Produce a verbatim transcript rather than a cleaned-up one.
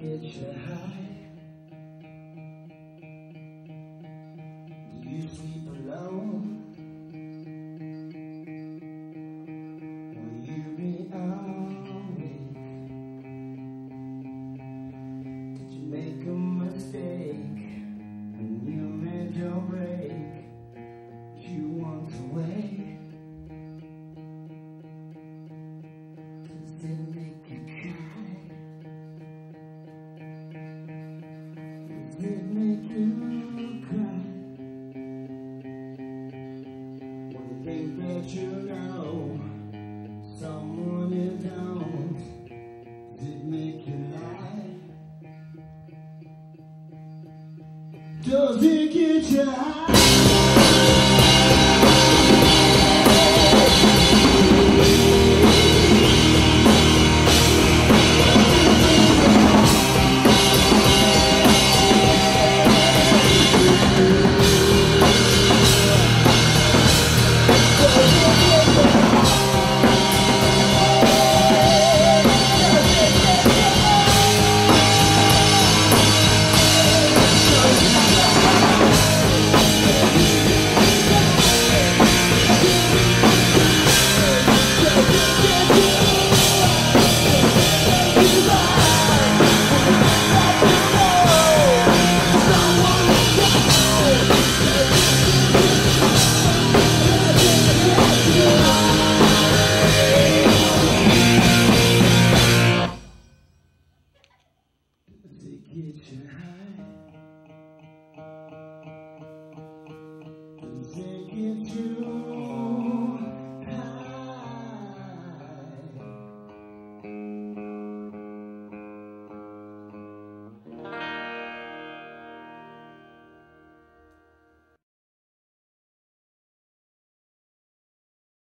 get you high? Do you sleep alone? When you made your break, you walked away. Does it make you cry? Does it make you cry? When you think that you know someone you don't, does it make you lie? Does it get you high? Does it get you high? Does it get you